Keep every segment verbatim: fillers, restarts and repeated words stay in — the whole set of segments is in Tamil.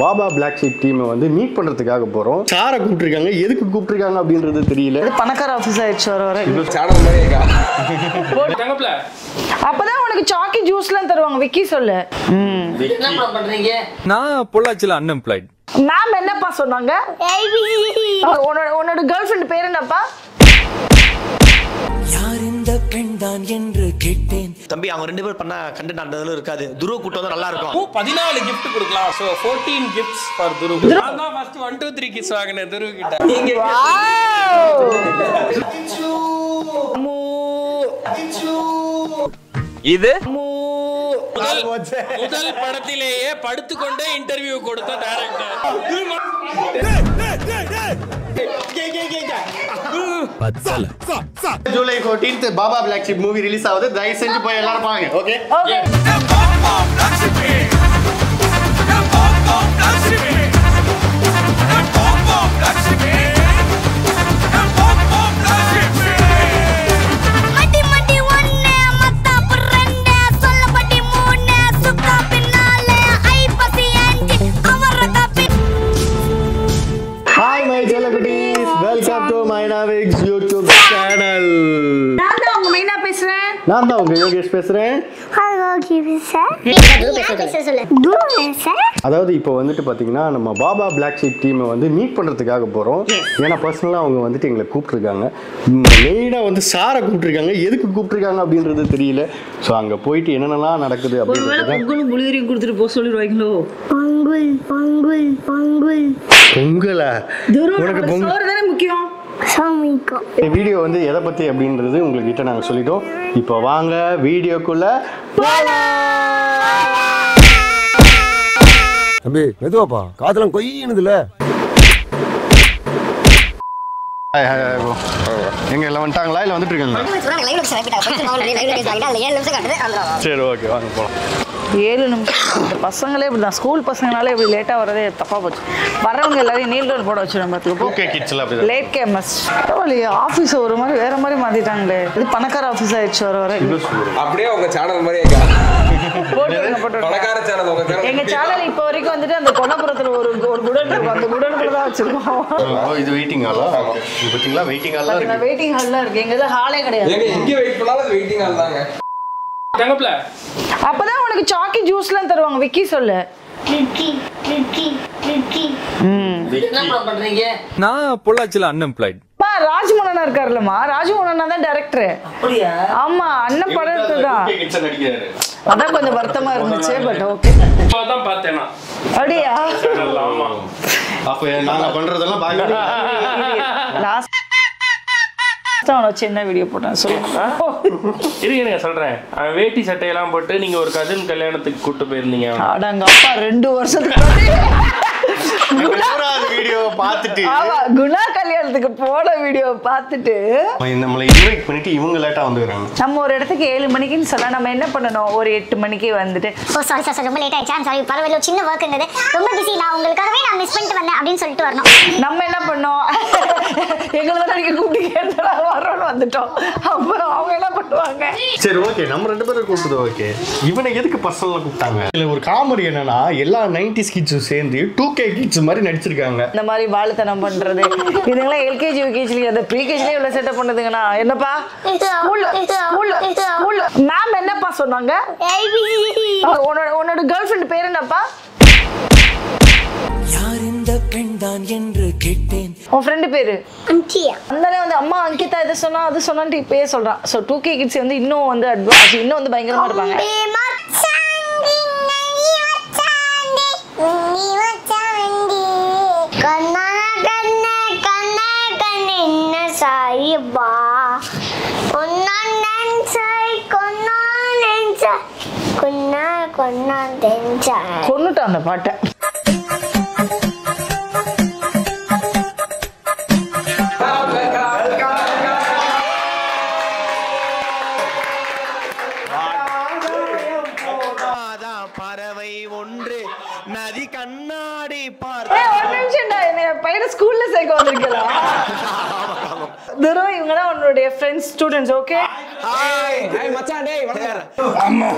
பாபா பிளாக் ஷீப் டீமை வந்து மீட் பண்றதுக்காக போறோம். சாரை கூப்பிட்டுருக்காங்க, எதுக்கு கூப்பிட்டுருக்காங்க அப்படின்றது தெரியல. பணக்கார ஆஃபீஸ் ஆயிடுச்சு வர வர அப்பதான் உனக்கு சாக்கி ஜூஸ் எல்லாம் தருவாங்க. விக்கி சொல்லு, என்ன பண்றீங்க? நான் பொள்ளாச்சியில அன்எம்ப்ளாய்ட். மேம் என்னப்பா சொன்னாங்க? உன்னோட கேர்ள் ஃப்ரெண்ட் பேர் என்னப்பா? யார் இந்த பெண் தான் என்று கேட்டேன். தம்பி அவங்க ரெண்டு பேர் பண்ண கண்டென்ட் ஆண்டதுல இருக்காது. துருவ கூட்டம் தான் நல்லா இருக்கும். பதினாலு gift கொடுக்கலாம். சோ பதினான்கு gifts for துருவ. நான் தான் first one two three kiss வாங்குன துருவ கிட்ட. நீங்க வாவ் கிச்சு மு கிச்சு இது மு முதல் படத்திலேயே படுத்து கொண்டே இன்டர்வியூ கொடுத்த டைரக்டர். ஜூலை பதினான்கு பாபா பிளாக்ஷீப் மூவி ரிலீஸ் ஆகுது. தயவு செஞ்சு போய் எல்லாரும் பாருங்க. Okay okay baa baa black sheep baa baa black sheep baa baa black sheep. நான் தான் உங்க யோகேஷ் பேசுறேன். Hello Yogesh sir. என்ன பேச சொல்ல? டூன் சார். அதாவது இப்போ வந்துட்டு பாத்தீங்கன்னா நம்ம பாபா பிளாக் ஷீப் டீமை வந்து மீட் பண்றதுக்காக போறோம். ஏன்னா பர்சனலா அவங்க வந்துட்டு எங்களை கூப்பிட்டுருக்காங்க. மெயினா வந்து சாரை கூப்பிட்டுருக்காங்க, எதுக்கு கூப்பிட்டுருக்காங்க அப்படின்றது தெரியல. ஸோ அங்க போயிட்டு என்னென்னலாம் நடக்குது அப்படின்னு புளியரியும் கொடுத்துட்டு போக சொல்லிடுவாங்களோ. பொங்கல் பொங்கல் பொங்கல் பொங்கலா? உனக்கு பொங்கல் தானே முக்கியம். வீடியோ வந்து எதை பத்தி அப்படின்றது உங்ககிட்ட நாங்க சொல்லிட்டோம். இப்போ வாங்க வீடியோக்குள்ள தம்பி. மெதுவாப்பா, காதலாம் கொய்யணுதுல. எங்க எல்லாம் வந்துட்டாங்களா இல்ல வந்துட்டு இருக்காங்க? சரி ஓகே வாங்க போலாம். ஏழு நிமிஷம் இந்த பசங்களே இப்படி தான். ஸ்கூல் பசங்களால இப்படி லேட்டாக வர்றதே தப்பாக போச்சு. வரவங்க எல்லாரையும் நீல் ரோல் போட வச்சுருவோம். பார்த்துக்கோ லேட் கேமஸ். பரவாயில்லையே, ஆஃபீஸ் ஒரு மாதிரி வேற மாதிரி மாற்றிட்டாங்களே. இது பணக்கார ஆஃபீஸ் ஆயிடுச்சு வர வர. அப்படியே உங்கள் சேனல் மாதிரி எங்க சேனல் இப்போ வரைக்கும் வந்துட்டு அந்த கொணபுரத்தில் ஒரு ஒரு குடன் இருக்கும். அந்த குடனுக்குள்ள தான் வச்சிருக்கோம். இது வெயிட்டிங் ஹாலா? பார்த்தீங்களா வெயிட்டிங் ஹாலா இருக்கு. வெயிட்டிங் ஹால்லாம் இருக்கு. எங்க தான் ஹாலே கிடையாது. எங்க வெயிட் பண்ணாலும் வெயிட்டிங் ஹால் தாங்க. அப்பதான் உனக்கு சாக்கி ஜூஸ் எல்லாம் தருவாங்க. விக்கி சொல்லு, என்ன பண்றீங்க? நான் பொள்ளாச்சியில அன்எம்ப்ளாய்ட். ராஜ்மோகனா இருக்காருலமா, ராஜ்மோகனா தான் டைரக்டர். அப்படியே? ஆமா, அண்ணன் படத்துல தான் அதான். கொஞ்சம் வருத்தமா இருந்துச்சு பட் ஓகே. அப்பதான் பார்த்தேனா? அப்படியே? ஆமா. அப்ப நான் பண்றதெல்லாம் பாக்கறேன். லாஸ்ட் அவனை வச்சு என்ன வீடியோ போட்டேன் சொல்லுங்களா? இருக்குங்க சொல்றேன். அவன் வேட்டி சட்டையெல்லாம் போட்டு நீங்க ஒரு கசின் கல்யாணத்துக்கு கூப்பிட்டு போயிருந்தீங்க. அடங்க அப்பா, ரெண்டு வருஷத்துக்கு போன வீடியோ பார்த்துட்டு இவங்க லேட்டா வந்துடுறாங்க. நம்ம ஒரு இடத்துக்கு ஏழு மணிக்குன்னு சொன்னா நம்ம என்ன பண்ணணும்? ஒரு எட்டு மணிக்கு வந்துட்டு ரொம்ப லேட் ஆயிடுச்சு, சாரி பரவாயில்ல, சின்ன வர்க்குங்கிறது ரொம்ப பிஸி, நான் உங்களுக்காகவே நான் மிஸ் பண்ணிட்டு வந்தேன் அப்படின்னு சொல்லிட்டு வரணும். நம்ம என்ன பண்ணோம்? எங்களதான் நீங்க கூப்பிட்டு வரோன்னு வந்துட்டோம். அப்புறம் அவங்க என்ன பண்ணுவாங்க? சரி ஓகே, நம்ம ரெண்டு பேரும் கூப்பிட்டு ஓகே. இவனை எதுக்கு பர்சனலா கூப்பிட்டாங்க? இதுல ஒரு காமெடி என்னன்னா எல்லா நைன்டிஸ் கிட்ஸும் சேர்ந்து டூ கே கிட்ஸ் மாதிரி நடிச்சிருக்காங்க. இந்த மாதிரி வாழுத்தனம் பண்றது இதெல்லாம் எல்கேஜி யூகேஜி அந்த ப்ரீகேஜிலே இவ்வளவு செட்டப் பண்ணுதுங்கனா என்னப்பா? School school school. மேம் என்னப்பா சொன்னாங்க? ஏபிசி. உன்னோட உன்னோட கேர்ள் ஃப்ரெண்ட் பேர் என்னப்பா? யார் இந்த பெண் தான் என்று கேட்டேன். உன் ஃப்ரெண்ட் பேரு? அங்கிதா. அந்தனே வந்து அம்மா அங்கிதா இது சொன்னா அது சொன்னான்னு இப்பே சொல்றான். சோ டூ கே கிட்ஸ் வந்து இன்னும் வந்து அட்வான்ஸ், இன்னும் வந்து பயங்கரமா இருப்பாங்க. கொன்னுட்டான் அந்த பாட்டை. பறவை ஒன்று நதி கண்ணா கண்ணாடி பார்த்து ஒரு நிமிஷம் டா என்ன பையன் ஸ்கூல்ல சேக்க வந்திருக்கலா துருவ் இவங்கடா உங்களுடைய friends students okay hi hi மச்சான் டேய் வணக்கம் அம்மா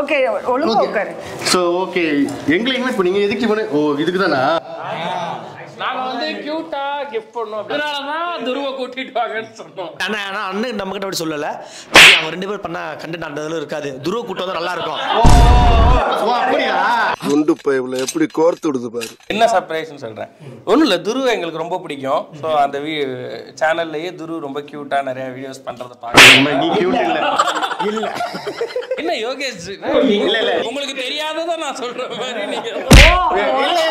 ஓகே ஒழுங்கா உட்கார் சோ ஓகே எங்க இன்வைட் பண்ணீங்க எதுக்கு போனே ஓ இதுக்கு தானா நாங்க வந்து கியூட்டா gift பண்ணோம் அதனால தான் துருவ கூட்டிட்டாங்கன்னு சொன்னோம் انا انا அண்ணு நம்ம கிட்ட அப்படி சொல்லல அவங்க ரெண்டு பேர் பண்ண கண்டென்ட் அந்ததுல இருக்காது துருவ கூட்ட வந்தா நல்லா இருக்கும் ஓ அப்படியா குண்டு பைப்ல எப்படி கோர்த்து விடுது பாரு என்ன சர்ப்ரைஸ்னு சொல்றேன் ஒண்ணு இல்ல துருவ உங்களுக்கு ரொம்ப பிடிக்கும் சோ அந்த சேனல்லயே துருவ ரொம்ப கியூட்டா நிறைய வீடியோஸ் பண்றத பாக்குறேன் நீ கியூட் இல்ல இல்ல என்ன யோகேஷ் இல்ல இல்ல உங்களுக்கு தெரியாததா நான் சொல்ற மாதிரி நீங்க இல்ல இல்ல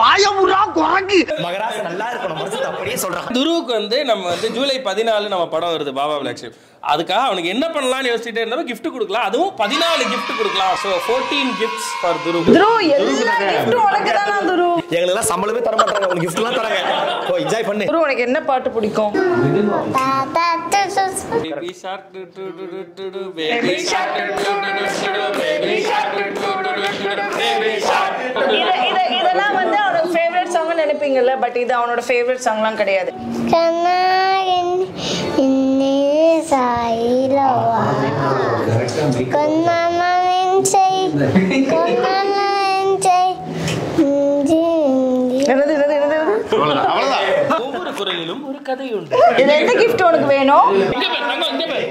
வாயமுரா குரங்கி மகராஜ் நல்லா இருக்கணும் மச்சான் அப்படியே சொல்றான் துருவுக்கு வந்து நம்ம வந்து ஜூலை பதினான்கு நம்ம படம் வருது பாபா பிளாக்ஷீப் அதுக்காக அவனுக்கு என்ன பண்ணலாம்னு யோசிச்சிட்டே இருந்தப்ப கிஃப்ட் கொடுக்கலாம் அதுவும் பதினான்கு கிஃப்ட் கொடுக்கலாம் சோ பதினான்கு கிஃப்ட்ஸ் ஃபார் துரு துரு எல்லா கிஃப்ட்டும் உனக்கு தான் துரு எங்க எல்லாம் சம்பளமே தர மாட்டாங்க உங்களுக்கு கிஃப்ட்லாம் தரங்க போ என்ஜாய் பண்ணு துரு உனக்கு என்ன பாட்டு பிடிக்கும் baby shark do do do baby shark do do baby shark do do baby shark இது இதெல்லாம் வந்து அவரோட ஃபேவரட் சாங் நினைப்பீங்கல பட் இது அவரோட ஃபேவரட் சாங்லாம் கிடையாது கண்ணன் இன்னே சாயிலவா கண்ணன் செய் கண்ணன் செய் என்னது என்னது என்னது அவ்வளவுதான் அவ்வளவுதான் ஒவ்வொரு குரலிலும் ஒரு கதை உண்டு இது என்ன gift உனக்கு வேணும் இங்க பாரு நம்ம இங்க பாரு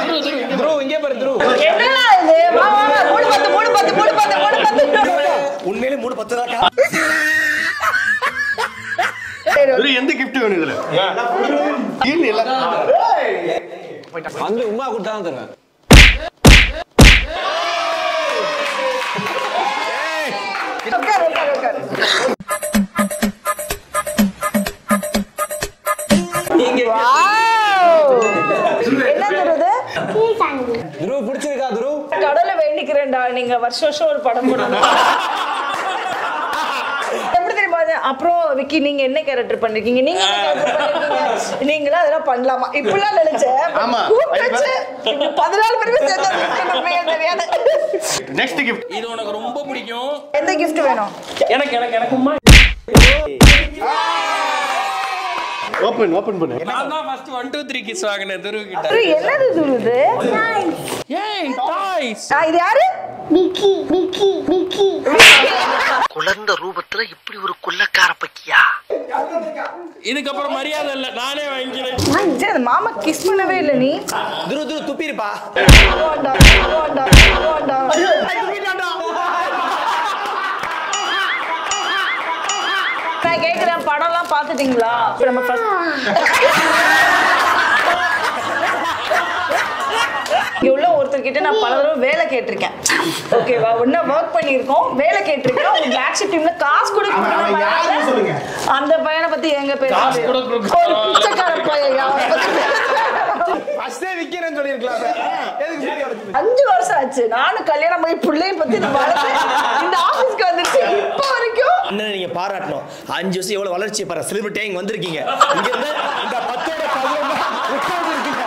அங்க பாரு ப்ரோ இங்க பாரு ப்ரோ என்னடா இது வா வா மூடு பத்து மூடு பத்து மூடு பத்து மூடு பத்து உண்மையிலே மூடு பத்து தாக்கா ஒரு எந்த gift வேணும் இதுல கீழ இல்ல அங்க உமா குட்டா தான் தரேன் ஏய் ஓகே ஓகே ஓகே நீங்க வருஷம் வருஷம் ஒரு படம் போடுறீங்க எப்படி தெரியுமா அப்புறம் விக்கி நீங்க என்ன கேரக்டர் பண்ணிருக்கீங்க நீங்க என்ன கேரக்டர் பண்ணிருக்கீங்க நீங்களா அதெல்லாம் பண்ணலாமா இப்பலாம் நினைச்சேன் ஆமா கூப்பிடுச்சு பதினாலு பேருக்கு சேர்த்தா நம்ம என்ன தெரியாது நெக்ஸ்ட் gift இது உங்களுக்கு ரொம்ப பிடிக்கும் எந்த gift வேணும் எனக்கு எனக்கு எனக்குமா ஓபன் ஓபன் பண்ணு நான் தான் first one two three kiss வாங்குன துரு கிட்ட அது என்னது துரு இது ஏய் டாய்ஸ் ஆ இது யாரு விக்கி விக்கி விக்கி குழந்தை ரூபத்துல இப்படி ஒரு கொல்லக்கார பக்கியா இதுக்கு அப்புறம் மரியாதை இல்ல நானே வாங்கிக்கிறேன் மச்சான் மாமா கிஸ் பண்ணவே இல்ல நீ துரு துரு துப்பிருப்பா ஓடா ஓடா ஓடா ஐயோ ஐயோ நான் கேக்குறேன் படம்லாம் பாத்துட்டீங்களா நம்ம ஃபர்ஸ்ட் இவ்ளோ ஒருத்தர் கிட்ட நான் பல தடவை வேலை கேட்டிருக்கேன் ஓகேவா ஒண்ணா வர்க் பண்ணிருக்கோம் வேலை கேட்டிருக்கோம் ஒரு பிளாக்ஷீப் டீம்ல காசு கூட கொடுக்கல அந்த பையனை பத்தி எங்க பேரு காசு கூட கொடுக்கல பிச்சைக்கார பையன் ஃபர்ஸ்டே விக்கிறேன்னு சொல்லிருக்கலாம் எதுக்கு வீடியோ எடுத்து அஞ்சு வருஷம் ஆச்சு நானும் கல்யாணம் ஆகி புள்ளைய பத்தி இந்த வளர்ச்சி இந்த ஆபீஸ்க்கு வந்துச்சு இப்போ வரைக்கும் அண்ணன் நீங்க பாராட்டணும் அஞ்சு வருஷம் எவ்வளவு வளர்ச்சி பாரு செலிபிரிட்டி இங்க வந்திருக்கீங்க இங்க இருந்து இந்த பத்தோட பதினொன்று உட்கார்ந்து இருக்கீங்க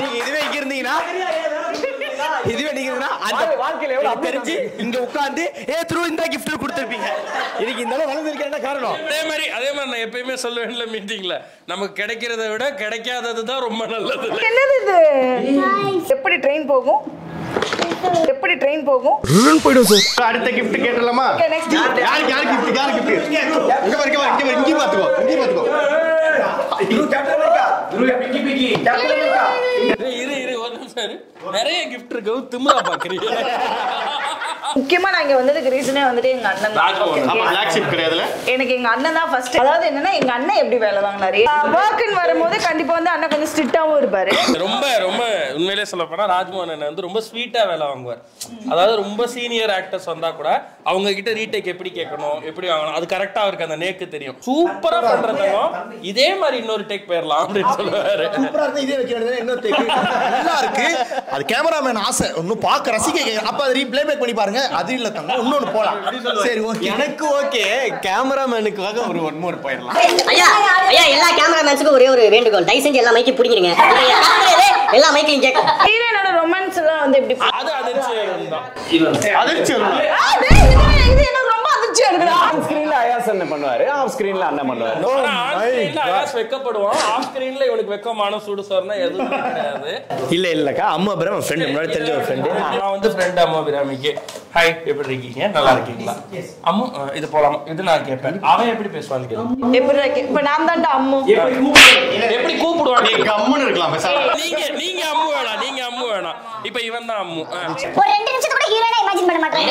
நீங்க இதுவே இங்க இருந்தீங்கன்னா இதுவே நீங்க இருந்தா அந்த வாழ்க்கையில எவ்வளவு தெரிஞ்சு இங்க உட்கார்ந்து ஏ த்ரூ இந்த கிஃப்ட் கொடுத்திருப்பீங்க இதுக்கு இந்த அளவு வளர்ந்திருக்கேன்னா காரணம் அதே மாதிரி அதே மாதிரி நான் எப்பயுமே சொல்லுவேன்ல மீட்டிங்ல நமக்கு கிடைக்கிறதை விட கிடைக்காதது தான் ரொம்ப நல்லது என்னது இது எப்படி ட்ரெயின் போகும் எப்படி ட்ரெயின் போகும் ரூன் போய்டும் சார் அடுத்த கிஃப்ட் கேட்டலாமா யார் யார் கிஃப்ட் யார் கிஃப்ட் இங்க வரக்க வரக்க இங்க பாத்துக்கோ இங்க பாத்துக்கோ இது கேப்டன் இருக்கா துருயா பிக்கி பிக்கி கேப்டன் இருக்கா இரு இரு வந்து சார் நிறைய கிஃப்ட் இருக்கு திமிரா பாக்குறீங்க முக்கியமா நான் இங்க வந்ததுக்கு ரீசனே வந்துட்டு எங்க அண்ணன் தான் ஆமா பிளாக்ஷீப் கிரியதுல எனக்கு எங்க அண்ணன் தான் ஃபர்ஸ்ட் அதாவது என்னன்னா எங்க அண்ணன் எப்படி வேலை வாங்குறாரு வர்க்கின் வரும்போது கண்டிப்பா வந்து அண்ணன் கொஞ்சம் ஸ்ட்ரிக்ட்டாவும் இருப்பாரு ரொம்ப ரொம்ப உண்மையிலே சொல்லப் போனா ராஜ்மோகன் அண்ணன் வந்து ரொம்ப ஸ்வீட்டா வேலை வாங்குவார் அதாவது ரொம்ப சீனியர் ஆக்டர்ஸ் வந்தா கூட அவங்க கிட்ட ரீடேக் எப்படி கேட்கணும் எப்படி வாங்கணும் அது கரெக்ட்டா இருக்கு அந்த நேக்கு தெரியும் சூப்பரா பண்றதோ இதே மாதிரி இன்னொரு டேக் பேர்லாம் அப்படினு சொல்லுவாரு சூப்பரா இருந்து இதே வைக்கணும் இன்னொரு டேக் நல்லா இருக்கு அது கேமராமேன் ஆசை இன்னும் பாக்க ரசிக்க அப்ப அதை ரீப்ளே பேக் பண்ணி பாருங்க அது இல்ல தங்க இன்னொன்னு போலாம் சரி ஓகே எனக்கு ஓகே கேமராமேனுக்காக ஒரு ஒன் மோர் போயிரலாம் ஐயா ஐயா எல்லா கேமராமேன்ஸ்க்கு ஒரே ஒரு வேண்டுகோள் டைஸ் செஞ்சு எல்லா மைக்கை புடிங்க எல்லா மைக்கையும் கேக்கும் ஹீரோனோட ரொமான்ஸ்லாம் வந்து இப்படி அது அதிர்ச்சி இருந்தா அதிர்ச்சி இருந்தா அண்ணன் பண்ணுவாரு, ஆஃப் ஸ்கிரீன்ல அண்ணன் பண்ணுவாரு. வெக்கப்படுவான் ஆஃப் ஸ்கிரீன்ல, இவனுக்கு வெக்கமான சூடு சார்னா எதுவும் கிடையாது. இல்ல இல்லக்கா, அம்மா பிரம ஃப்ரெண்ட், முன்னாடி தெரிஞ்ச ஒரு ஃப்ரெண்டு. நான் வந்து ஃப்ரெண்ட் அம்மா பிரமிக்கு ஹாய் எப்படி இருக்கீங்க நல்லா இருக்கீங்களா அம்மு இது போலாமா இது நான் கேட்பேன். அவன் எப்படி பேசுவான்னு கேட்பேன், எப்படி இப்ப நான் தான்டா அம்மு எப்படி கூப்பிடுவான். நீங்க அம்முன்னு இருக்கலாம், நீங்க நீங்க அம்மு வேணாம், நீங்க அம்மு வேணாம், இப்ப இவன் தான் அம்மு. ஒரு ரெண்டு நிமிஷம் கூட ஹீரோனா இமேஜின் பண்ண மாட்டேன்.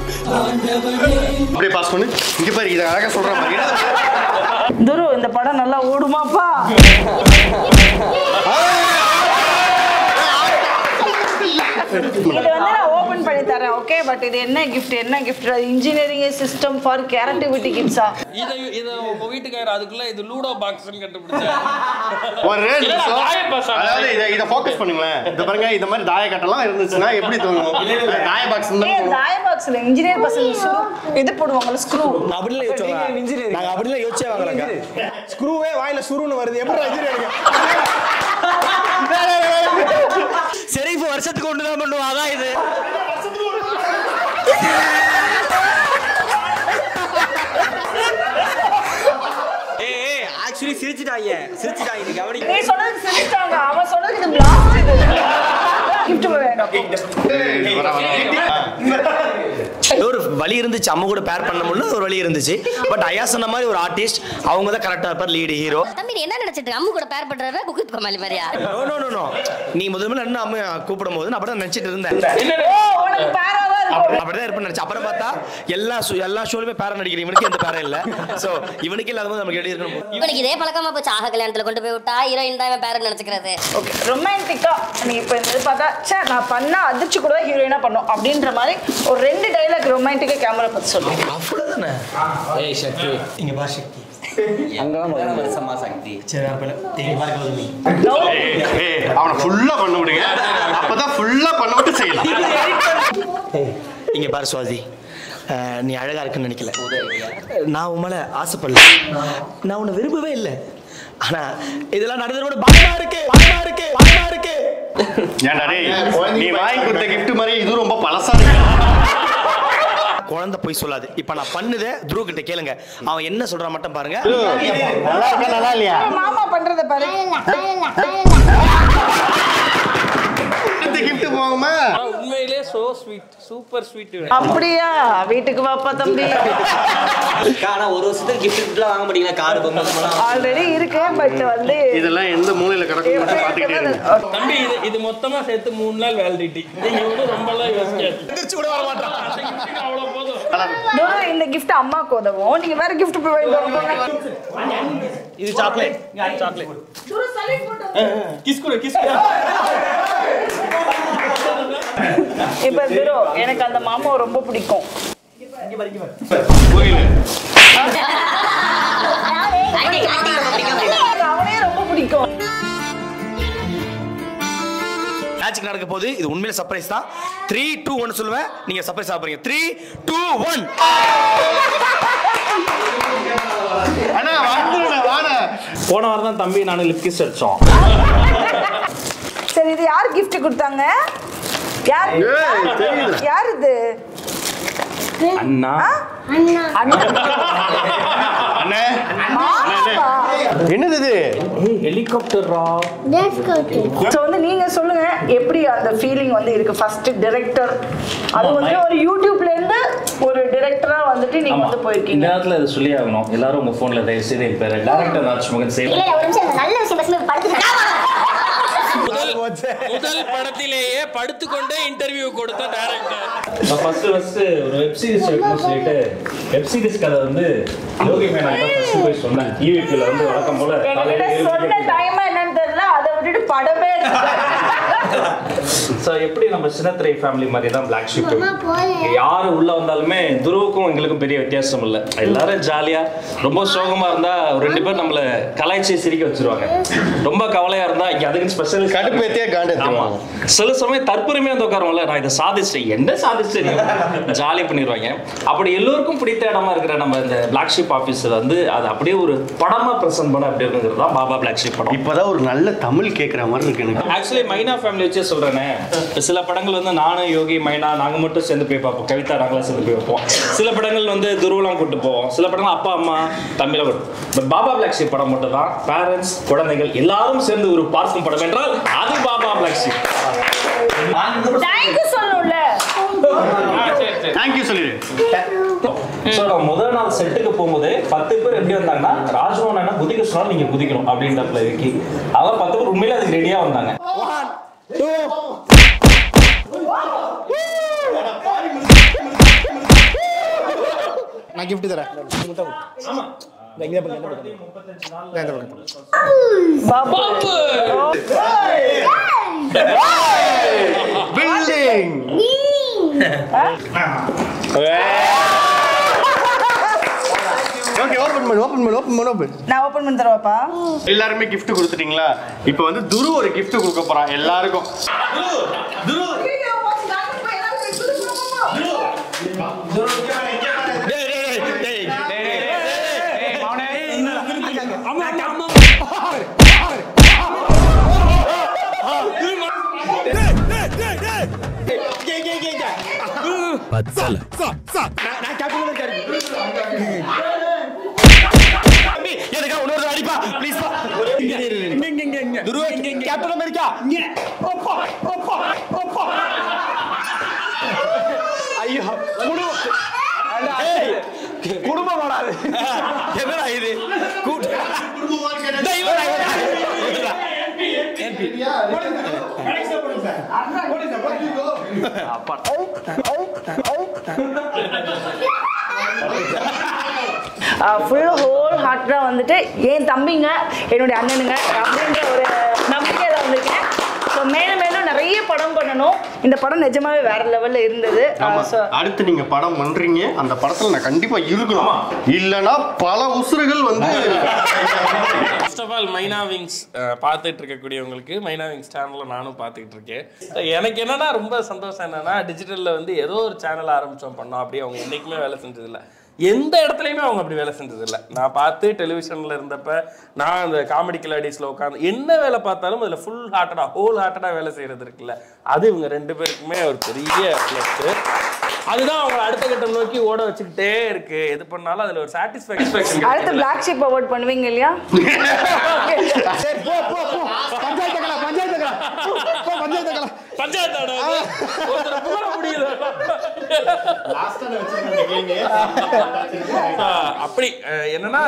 துரு? இந்த படம் நல்லா ஓடுமாப்பா? ஓபன் பண்ணி தரேன் ஓகே. பட் இது என்ன கிஃப்ட், என்ன gift? Engineering system for creativity கிட்ஸா? இது இது உங்க வீட்டுக்காரர் அதுக்குள்ள இது லூடோ பாக்ஸ்னு கண்டுபிடிச்சாரு. ஒரே நிமிஷம், அதாவது இத இத ஃபோக்கஸ் பண்ணுங்களே. இந்த பாருங்க, இந்த மாதிரி தாய கட்டலாம் இருந்துச்சுனா எப்படி தோணும்? தாய பாக்ஸ் இல்ல, தாய பாக்ஸ்ல இன்ஜினியர் பசங்க இது போடுவாங்கல ஸ்க்ரூ. அப்படி இல்ல யோசிச்சா, இன்ஜினியர் நாங்க அப்படி இல்ல யோசிச்சே வாங்கலங்க. ஸ்க்ரூவே வாயில சுருன்னு வருது, எப்படி இன்ஜினியர்? சரி, இப்ப வருஷத்துக்கு ஒண்ணுதான் பண்ணுவோம். அதான் இது ஆக்சுவலி சிரிச்சிட்டாங்க சிரிச்சிட்டாங்க நீ கவனி. நீ சொன்னது சிரிச்சாங்க, அவ சொன்னது இது பிளாஸ்ட். இது கிஃப்ட் வேணும் ஓகே. ஒரு வலி இருந்துச்சு, அம்மா கூட பேர் பண்ண முடியல, ஒரு வலி இருந்துச்சு. பட் ஐயா சொன்ன மாதிரி ஒரு ஆர்டிஸ்ட் அவங்க தான் கரெக்டா இருப்பார், லீடு ஹீரோ. தம்பி என்ன நினைச்சிட்டு அம்மா கூட பேர் பண்றவ குக்கிட் கோமாளி மாதிரியா? நோ நோ நோ நோ, நீ முதல்ல என்ன அம்மா கூப்பிடும் போது நான் அப்படியே நினைச்சிட்டு இருந்தேன். ஓ உனக்கு பேர் அப்படிதான் இருப்பேன் நினைச்சு. அப்புறம் பார்த்தா எல்லா எல்லா ஷோலுமே பேர நடிக்கிறேன், இவனுக்கு எந்த பேர இல்ல. சோ இவனுக்கு இல்லாத போது நமக்கு எப்படி இருக்கணும்? இவனுக்கு இதே பழக்கமா போச்சு, ஆக கல்யாணத்துல கொண்டு போய் விட்டா ஹீரோயின் தான் பேர நினைச்சுக்கிறது. ஓகே, ரொமான்டிக்கா நீ இப்ப இந்த பார்த்தா சே நான் பண்ண அதிர்ச்சி கூட ஹீரோயினா பண்ணும் அப்படின்ற மாதிரி ஒரு ரெண்டு டைலாக் ரொமான்டிக்கா கேமரா பார்த்து சொல்லுங்க. அவ்வளவுதானே? ஏய் சக்தி இங்க பாரு, சக்தி அங்கலாம் ஒரு சம சக்தி. சரி அப்பல நீ பார்க்க நீ ஏய் அவன ஃபுல்லா பண்ண விடுங்க, அப்பதான் ஃபுல்லா பண்ண விட்டு செய்யலாம். ஏய் இங்க பாரு சுவாதி, நீ அழகா இருக்குன்னு நினைக்கல, நான் உன் மேல ஆசைப்படல, நான் உன்னை விரும்பவே இல்லை. ஆனா இதெல்லாம் நடந்ததோட பாமா இருக்கு பாமா இருக்கு பாமா இருக்கு. ஏன்டா டேய், நீ வாங்கி கொடுத்த gift மாதிரி இது ரொம்ப பழசா இருக்கு. குழந்தை போய் சொல்லாது. இப்ப நான் பண்ணுத துருவ கிட்ட கேளுங்க, அவன் என்ன சொல்ற மட்டும் பாருங்க. நல்லா இருக்கா நல்லா இல்லையா? மாமா பண்றத பாருங்க. உண்மையிலே சோ ஸ்வீட், சூப்பர் ஸ்வீட். அப்படியே வீட்டுக்கு வாப்பா தம்பி. காரண ஒரு வருஷத்துக்கு கிஃப்ட்ல வாங்க முடியல, கார் பொம்மைலாம் ஆல்ரெடி இருக்கு. பட் வந்து இதெல்லாம் எந்த மூலையில கிடக்குன்னு பாத்துக்கிட்டே இருக்கு தம்பி. இது இது மொத்தமா சேர்த்து மூணு நாள் வேலிடிட்டி. நீங்க கூட ரொம்பலாம் யோசிக்காதீங்க, எந்திரச்சு கூட வர மாட்டான். அவ்வளவு போதும். டோர் இந்த gift அம்மாக்கு உதவும், நீங்க வேற gift ப்ரொவைட் பண்ணுங்க. இது சாக்லேட் சாக்லேட் சுறு சலீட் போடு. கிஸ் கூட கிஸ் இப்ப திரோ, எனக்கு அந்த மாமா ரொம்ப பிடிக்கும். இங்க பாருங்க போயிடு. அவனே ரொம்ப பிடிக்கும். மேட்ச் நடக்க போகுது, இது உண்மையில சர்ப்ரைஸ் தான். த்ரீ டூ ஒன் சொல்லுவேன், நீங்க சர்ப்ரைஸ் ஆக போறீங்க. த்ரீ டூ ஒன் அண்ணா வாங்க வாங்க. போன வாரம் தான் தம்பி நானும் லிப் கிஸ் அடிச்சோம். சரி இது யார் கிஃப்ட் கொடுத்தாங்க? யார் யார் இது? அண்ணா அண்ணா அண்ணா என்னது இது? ஹெலிகாப்டரா? சோ வந்து நீங்க சொல்லுங்க எப்படி அந்த ஃபீலிங் வந்து இருக்கு. ஃபர்ஸ்ட் டைரக்டர், அது வந்து ஒரு யூடியூப்ல இருந்து ஒரு டைரக்டரா வந்துட்டு நீங்க வந்து போயிருக்கீங்க. இந்த நேரத்துல இது சொல்லி ஆகணும், எல்லாரும் உங்க போன்ல டைரக்டர் சீரியல் பேர் டைரக்டர் ராஜ் மகன் சேவ். இல்ல ஒரு நிமிஷம், நல்ல விஷயம் பசங்க படுத்துங்க. முதல் படத்திலேயே படுத்துக்கொண்டே இன்டர்வியூ கொடுத்த டைரக்டர். நான் ஃபர்ஸ்ட் ஃபர்ஸ்ட் ஒரு வெப் சீரிஸ் எடுக்கணும்னு சொல்லிட்டு வெப் சீரிஸ் கதை வந்து யோகி மேனா கிட்ட ஃபர்ஸ்ட் போய் சொன்னேன். டிவிக்குல வந்து வழக்கம் போல காலையில சொன்ன டைம் என்னன்னு தெரியல, அதை விட்டுட்டு படமே எடுத்தேன். So, எப்படி நம்ம சின்னத்ரை ஃபேமிலி மாதிரி தான் Black Sheep. யார் உள்ள வந்தாலுமே துருவுக்கும் எங்களுக்கும் பெரிய வித்தியாசம் இல்ல. எல்லாரும் ஜாலியா ரொம்ப சோகமா இருந்தா ரெண்டு பேர் நம்மள கலாய்ச்சி சிரிக்க வச்சிருவாங்க. ரொம்ப கவலையா இருந்தா அதுக்கு ஸ்பெஷல் கடுப்பேத்தியா காண்டேத்துமா. சில சமயம் தற்புரிமையா தோக்கறவங்கள நான் இத சாதிச்சேன். என்ன சாதிச்சேன்? ஜாலி பண்ணிடுவாங்க. அப்படி எல்லாருக்கும் பிடித்த இடமா இருக்கிற நம்ம இந்த Black Sheep ஆபீஸ்ல வந்து அது அப்படியே ஒரு படமா பிரசன்ட் பண்ண அப்படியே இருக்குங்கிறது தான் பாபா Black Sheep படம். இப்போதான் ஒரு நல்ல தமிழ் கேக்குற மாதிரி இருக்கு எனக்கு. एक्चुअली மைனா ஃபேமிலி வச்சே சொல்றேனே. சில படங்கள் வந்து நானும் யோகி மைனா நாங்க மட்டும் சேர்ந்து போய் பார்ப்போம், கவிதா நாங்களாம் சேர்ந்து போய் பார்ப்போம். சில படங்கள் வந்து துருவெல்லாம் கூட்டு போவோம், சில படங்கள் அப்பா அம்மா தம்பியில கூட்டு. பாபா Black Sheep படம் மட்டும் தான் பேரண்ட்ஸ் குழந்தைகள் எல்லாரும் சேர்ந்து ஒரு பார்க்கும் படம் என்றால் அது பாபா Black Sheep. தேங்க்யூ சொல்லுல. தேங்க்யூ சொல்லிரு. சோ முதல் நாள் செட்டுக்கு போகும்போது பத்து பேர் எப்படி வந்தாங்கன்னா ராஜ்வானா குதிக்க சொன்னா நீங்க குதிக்கணும் அப்படின்றப்பல இருக்கி அவ பத்து பேர் உண்மையில அதுக்கு ரெடியா வந்தாங்க. one two நான் gift தரேன். ஆமா. இந்த இங்க பண்ணு. நான் இந்த பண்ணு. பாபா. பில்டிங். ஓகே ஓபன் பண்ணு ஓபன் பண்ணு ஓபன் பண்ணு ஓபன். நான் ஓபன் பண்ண தரவாப்பா. எல்லாரும் gift கொடுத்துட்டீங்களா? இப்போ வந்து துரு ஒரு gift கொடுக்க போறான் எல்லாருக்கும். துரு Sala. Sala. Sala. Na kya kya kya kya. Abi, ye dekha unor radi pa, please pa. Ding ding ding. Dhruv, kya tula mere kya? Opa, opa, opa. Aiya, kudu. Hey, kudu ma mara. Ye mera hi de. Kudu. Dahi mera. M P. What is that? What is that? What is that? What is that? What do you go? Apart. Full whole ஹார்ட்டா வந்துட்டு என் தம்பிங்க என்னுடைய அண்ணனுங்க அப்படின்ற ஒரு நம்பிக்கையில வந்திருக்கேன். ஸோ மேலும் மேலும் நிறைய படம் பண்ணணும். இந்த படம் நிஜமாவே வேற லெவல்ல இருந்தது. அடுத்து நீங்க படம் பண்றீங்க, அந்த படத்துல நான் கண்டிப்பா இருக்கணுமா? இல்லைன்னா பல உசுறுகள் வந்து First of all, Myna Wings பார்த்துட்டு இருக்கக்கூடியவங்களுக்கு Myna Wings சேனலில் நானும் பார்த்துக்கிட்டு இருக்கேன். எனக்கு என்னன்னா ரொம்ப சந்தோஷம் என்னன்னா டிஜிட்டலில் வந்து ஏதோ ஒரு சேனல் ஆரம்பித்தோம் பண்ணோம் அப்படியே அவங்க என்றைக்குமே வேலை செஞ்சதில்லை, எந்த இடத்துலையுமே அவங்க அப்படி வேலை செஞ்சதில்லை. நான் பார்த்து டெலிவிஷனில் இருந்தப்போ நான் அந்த காமெடி கிளாடிஸில் உட்காந்து என்ன வேலை பார்த்தாலும் அதில் ஃபுல் ஹார்ட்டடாக ஹோல் ஹார்ட்டடாக வேலை செய்கிறது இருக்குல்ல, அது இவங்க ரெண்டு பேருக்குமே ஒரு பெரிய ப்ளஸ்ஸு. அதுதான் அவங்களை அடுத்த கட்டம் நோக்கி ஓட வச்சுக்கிட்டே இருக்கு. எது பண்ணாலும் அதில் ஒரு சாட்டிஸ்ஃபேக்ஷன். அடுத்து Black Sheep அவார்ட் பண்ணுவீங்க இல்லையா? அப்படி என்னன்னா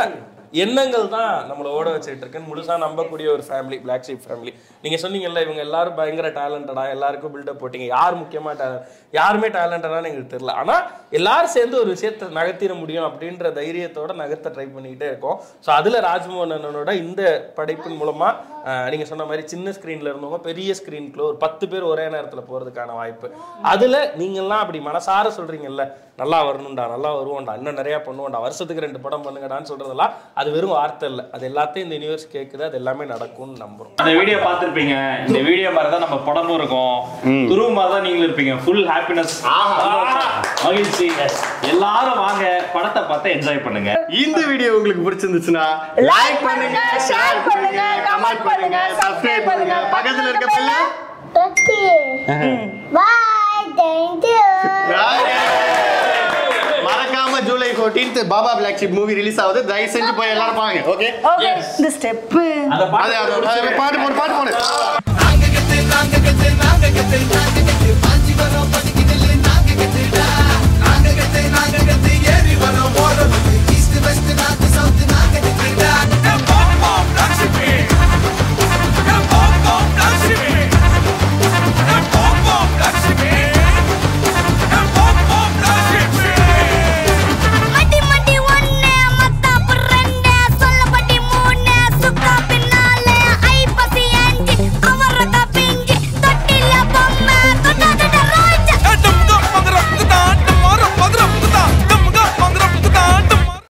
எண்ணங்கள் தான் நம்மளை ஓட வச்சுட்டு இருக்குன்னு முழுசா நம்பக்கூடிய ஒரு ஃபேமிலி Black Sheep ஃபேமிலி. நீங்க சொன்னீங்கல்ல இவங்க எல்லாரும் பயங்கர டேலண்டடா, எல்லாருக்கும் பில்டப் போட்டீங்க, யார் முக்கியமா டேலண்ட் யாருமே டேலண்டடான்னு எங்களுக்கு தெரியல, ஆனா எல்லாரும் சேர்ந்து ஒரு விஷயத்த நகர்த்திட முடியும் அப்படின்ற தைரியத்தோட நகர்த்த ட்ரை பண்ணிக்கிட்டே இருக்கோம். ஸோ அதுல ராஜ்மோகனனோட இந்த படைப்பின் மூலமா நீங்க சொன்ன மாதிரி சின்ன ஸ்கிரீன்ல இருந்தவங்க பெரிய ஸ்கிரீனுக்குள்ள ஒரு பத்து பேர் ஒரே நேரத்துல போறதுக்கான வாய்ப்பு. அதுல நீங்க எல்லாம் அப்படி மனசார சொல்றீங்கல்ல நல்லா வரணும்டா நல்லா வருவோம்டா இன்னும் நிறைய பண்ணுவோம்டா வருஷத்துக்கு ரெண்டு படம் பண்ணுங்கடான்னு சொல்றதெல்லாம் அது வெறும் வார்த்தை இல்லை, அது எல்லாத்தையும் இந்த யூனிவர்ஸ் கேக்குது, அது எல்லாமே நடக்கும்னு நம்புறோம். அந்த வீடியோ பார்த்துருப்பீங்க, இந்த வீடியோ மாதிரி தான் நம்ம படமும் இருக்கும், துருவ மாதிரி தான் நீங்களும் இருப்பீங்க. ஃபுல் ஹாப்பினஸ் மகிழ்ச்சி எல்லாரும் வாங்க படத்தை பார்த்து என்ஜாய் பண்ணுங்க. இந்த வீடியோ உங்களுக்கு பிடிச்சிருந்துச்சுன்னா லைக் பண்ணுங்க, ஷேர் பண்ணுங்க, கமெண்ட் பண்ணுங்க, சப்ஸ்கிரைப் பண்ணுங்க, பக்கத்துல இருக்க பெல்ல தட்டி. Bye, thank you. fourteenth Baba Black Sheep movie release ஆகுது, தயவு செஞ்சு போய் எல்லாரும் பாருங்க. ஓகே ஓகே இந்த ஸ்டெப் அத பாடு பாடு பாடு பாடு